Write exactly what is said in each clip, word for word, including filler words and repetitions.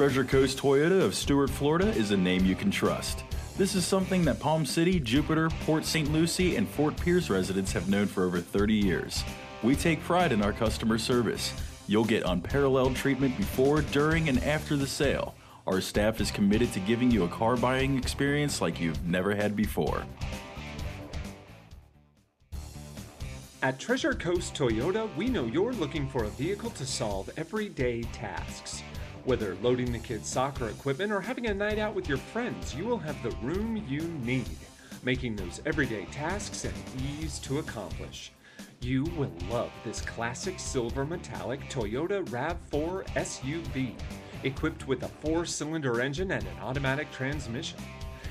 Treasure Coast Toyota of Stuart, Florida is a name you can trust. This is something that Palm City, Jupiter, Port Saint Lucie, and Fort Pierce residents have known for over thirty years. We take pride in our customer service. You'll get unparalleled treatment before, during, and after the sale. Our staff is committed to giving you a car buying experience like you've never had before. At Treasure Coast Toyota, we know you're looking for a vehicle to solve everyday tasks. Whether loading the kids' soccer equipment or having a night out with your friends, you will have the room you need, making those everyday tasks an ease to accomplish. You will love this classic silver metallic Toyota RAV four S U V, equipped with a four-cylinder engine and an automatic transmission.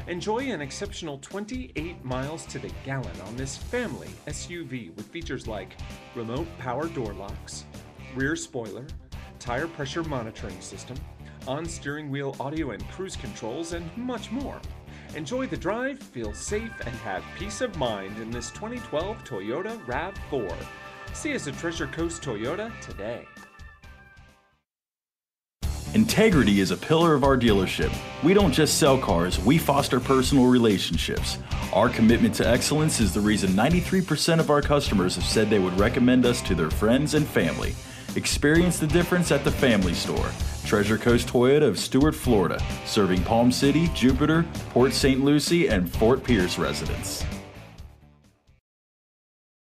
Enjoy an exceptional twenty-eight miles to the gallon on this family S U V with features like remote power door locks, rear spoiler, tire pressure monitoring system, on-steering wheel audio and cruise controls, and much more. Enjoy the drive, feel safe, and have peace of mind in this twenty twelve Toyota RAV four. See us at Treasure Coast Toyota today. Integrity is a pillar of our dealership. We don't just sell cars, we foster personal relationships. Our commitment to excellence is the reason ninety-three percent of our customers have said they would recommend us to their friends and family. Experience the difference at the family store. Treasure Coast Toyota of Stuart, Florida, serving Palm City, Jupiter, Port Saint Lucie, and Fort Pierce residents.